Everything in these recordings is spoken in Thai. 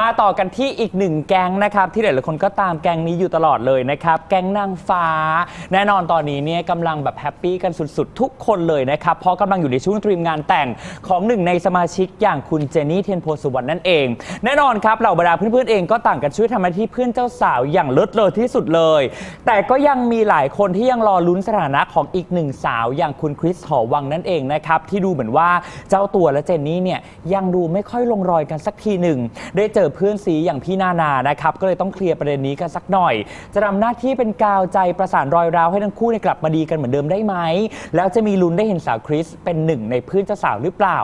มาต่อกันที่อีกหนึ่งแก๊งนะครับที่หลายๆคนก็ตามแก๊งนี้อยู่ตลอดเลยนะครับแก๊งนางฟ้าแน่นอนตอนนี้เนี่ยกำลังแบบแฮปปี้กันสุดๆทุกคนเลยนะครับเพราะกำลังอยู่ในช่วงเตรียมงานแต่งของหนึ่งในสมาชิกอย่างคุณเจนนี่เทียนโพสุวรรณนั่นเองแน่นอนครับเหล่าบรรดาเพื่อนๆเองก็ต่างกันช่วยทำหน้าที่เพื่อนเจ้าสาวอย่างเลิศเลอที่สุดเลยแต่ก็ยังมีหลายคนที่ยังรอลุ้นสถานะของอีกหนึ่งสาวอย่างคุณคริสหอวังนั่นเองนะครับที่ดูเหมือนว่าเจ้าตัวและเจนนี่เนี่ยยังดูไม่ค่อยลงรอยกันสักทีหนึ่งได้เจอเพื่อนซีอย่างพี่นานานะครับก็เลยต้องเคลียร์ประเด็นนี้กันสักหน่อยจะทำหน้าที่เป็นกาวใจประสานรอยร้าวให้ทั้งคู่กลับมาดีกันเหมือนเดิมได้ไหมแล้วจะมีลุ้นได้เห็นสาวคริสเป็นหนึ่งในเพื่อนเจ้าสาวหรือเปล่า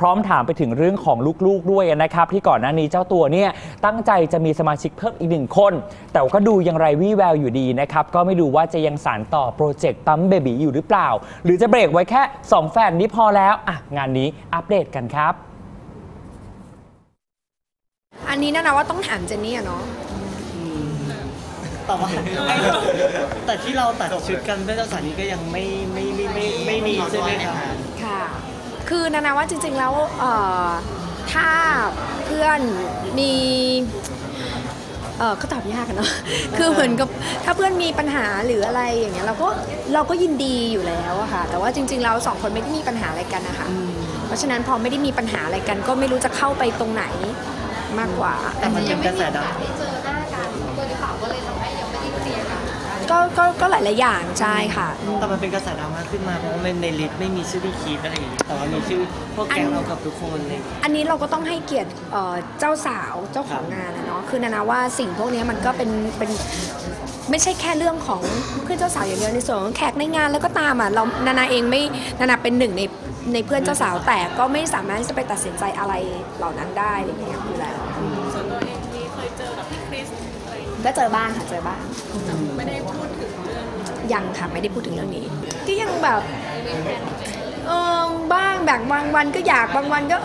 พร้อมถามไปถึงเรื่องของลูกๆด้วยนะครับที่ก่อนหน้านี้เจ้าตัวเนี่ยตั้งใจจะมีสมาชิกเพิ่มอีกหนึ่งคนแต่ก็ดูยังไร้วี่แววอยู่ดีนะครับก็ไม่ดูว่าจะยังสานต่อโปรเจกต์ปั๊มเบบีอยู่หรือเปล่าหรือจะเบรกไว้แค่2แฟนนี้พอแล้วอ่ะงานนี้อัปเดตกันครับอันนี้นะว่าต้องถามเจนนี่อะเนาะแต่ว่าแต่ที่เราตัดชุดกันเพื่อเจ้าสาวนี้ก็ยังไม่มีใช่ไหมคะค่ะคือนะว่าจริงๆแล้วถ้าเพื่อนมีก็ตอบยากเนาะคือเหมือนกับถ้าเพื่อนมีปัญหาหรืออะไรอย่างเงี้ยเราก็ยินดีอยู่แล้วอะค่ะแต่ว่าจริงๆเราสองคนไม่ได้มีปัญหาอะไรกันนะคะเพราะฉะนั้นพอไม่ได้มีปัญหาอะไรกันก็ไม่รู้จะเข้าไปตรงไหนมากกว่าแต่มันยังไม่มีการได้เจอหน้ากันโดยเฉพาะก็เลยทำให้ยังไม่ได้เคลียร์กันก็หลายๆอย่างใช่ค่ะแต่มันเป็นกระแสดราม่าขึ้นมาเพราะว่าในลิสต์ไม่มีชื่อพี่คีอะไรอย่างนี้แต่ว่ามีชื่อพวกแกงเรากับทุกคนเลยอันนี้เราก็ต้องให้เกียรติเจ้าสาวเจ้าของงานนะเนาะคือนานาว่าสิ่งพวกนี้มันก็เป็นไม่ใช่แค่เรื่องของเพื่อนเจ้าสาวอย่างเดียวในส่วนของแขกในงานแล้วก็ตามอ่ะเรานานาเองไม่นานาเป็นหนึ่งในเพื่อนเจ้าสาวแต่ก็ไม่สามารถจะไปตัดสินใจอะไรเหล่านั้นได้อะไรอย่างเงี้ยอยู่แล้วส่วนตัวเองมีเคยเจอกับพี่คริสก็เจอบ้างค่ะเจอบ้างไม่ได้พูดถึงเรื่องยังค่ะไม่ได้พูดถึงเรื่องนี้ที่ยังแบบบ้างแบ่งบางวันก็อยากบางวันก็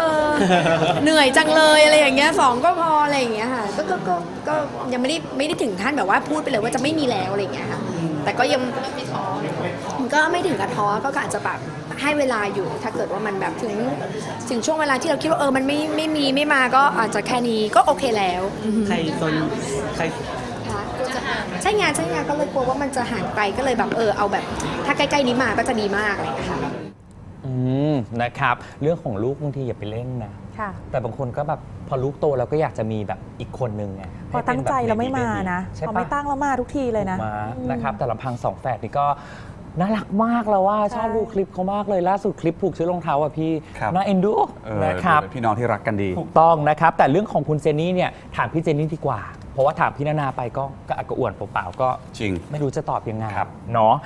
เหนื่อยจังเลยอะไรอย่างเงี้ยสองก็พออะไรอย่างเงี้ยค่ะก็ยังไม่ได้ถึงท่านแบบว่าพูดไปเลยว่าจะไม่มีแล้วอะไรอย่างเงี้ยค่ะแต่ก็ยังไม่ท้อก็ไม่ถึงกับท้อก็อาจจะแบบให้เวลาอยู่ถ้าเกิดว่ามันแบบถึงช่วงเวลาที่เราคิดว่ามันไม่มาก็อาจจะแค่นี้ก็โอเคแล้วใครใช่งานก็เลยกลัวว่ามันจะห่างไกลก็เลยแบบเอาแบบถ้าใกล้ๆนี้มาก็จะดีมากอะไรอย่างเงี้ยค่ะนะครับเรื่องของลูกบางทีอย่าไปเล่นนะแต่บางคนก็แบบพอลูกโตเราก็อยากจะมีแบบอีกคนนึงไงพอตั้งใจเราไม่มานะเขาไม่ตั้งเรามาทุกทีเลยนะนะครับแต่ลำพังสองแฝดนี่ก็น่ารักมากแล้วว่าชอบดูคลิปเขามากเลยล่าสุดคลิปผูกเชือกรองเท้าอ่ะพี่น่าเอ็นดูนะครับพี่น้องที่รักกันดีถูกต้องนะครับแต่เรื่องของคุณเจนนี่เนี่ยถามพี่เจนนี่ดีกว่าเพราะว่าถามพี่นานาไปก็อักกระอ่วนเปล่าๆก็จริงไม่รู้จะตอบยังไงเนาะ